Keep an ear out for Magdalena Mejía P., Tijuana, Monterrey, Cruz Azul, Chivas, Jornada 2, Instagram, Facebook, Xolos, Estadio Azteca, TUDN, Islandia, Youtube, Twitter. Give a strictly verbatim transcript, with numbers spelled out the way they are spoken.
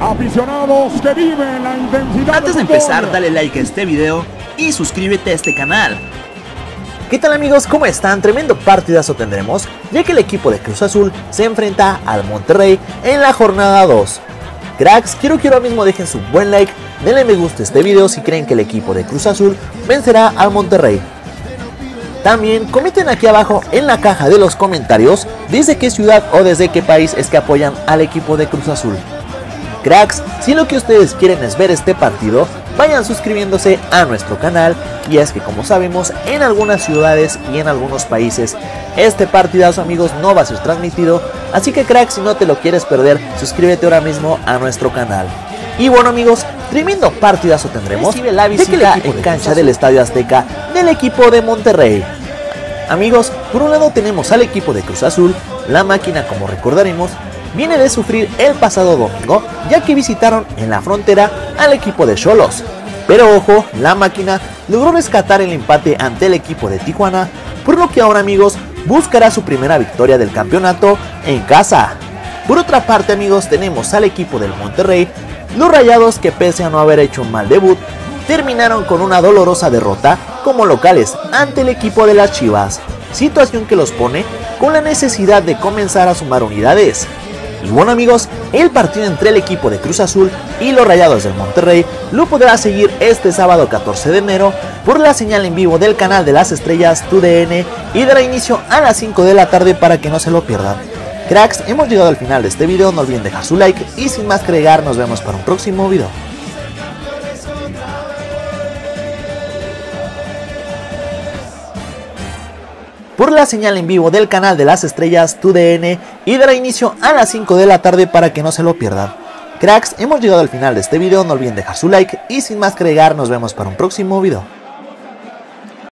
Aficionados que viven la intensidad. Antes de empezar, dale like a este video y suscríbete a este canal. ¿Qué tal, amigos? ¿Cómo están? Tremendo partidazo tendremos, ya que el equipo de Cruz Azul se enfrenta al Monterrey en la jornada dos. Cracks, quiero que ahora mismo dejen su buen like, denle me gusta a este video si creen que el equipo de Cruz Azul vencerá al Monterrey. También comenten aquí abajo en la caja de los comentarios desde qué ciudad o desde qué país es que apoyan al equipo de Cruz Azul. Cracks, si lo que ustedes quieren es ver este partido, vayan suscribiéndose a nuestro canal, y es que, como sabemos, en algunas ciudades y en algunos países este partidazo, amigos, no va a ser transmitido. Así que, cracks, si no te lo quieres perder, suscríbete ahora mismo a nuestro canal. Y bueno, amigos, tremendo partidazo tendremos. Recibe la visita en cancha del Estadio Azteca del equipo de Monterrey. Amigos, por un lado tenemos al equipo de Cruz Azul. La máquina, como recordaremos, viene de sufrir el pasado domingo, ya que visitaron en la frontera al equipo de Xolos. Pero ojo, la máquina logró rescatar el empate ante el equipo de Tijuana, por lo que ahora, amigos, buscará su primera victoria del campeonato en casa. Por otra parte, amigos, tenemos al equipo del Monterrey, los rayados, que pese a no haber hecho un mal debut, terminaron con una dolorosa derrota como locales ante el equipo de las Chivas, situación que los pone con la necesidad de comenzar a sumar unidades. Y bueno, amigos, el partido entre el equipo de Cruz Azul y los rayados del Monterrey lo podrá seguir este sábado catorce de enero por la señal en vivo del canal de las estrellas T U D N, y dará inicio a las cinco de la tarde para que no se lo pierdan. Cracks, hemos llegado al final de este video, no olviden dejar su like y sin más que agregar, nos vemos para un próximo video. Por la señal en vivo del canal de las estrellas T U D N, y dará inicio a las cinco de la tarde para que no se lo pierdan. Cracks, hemos llegado al final de este video, no olviden dejar su like y sin más que agregar, nos vemos para un próximo video.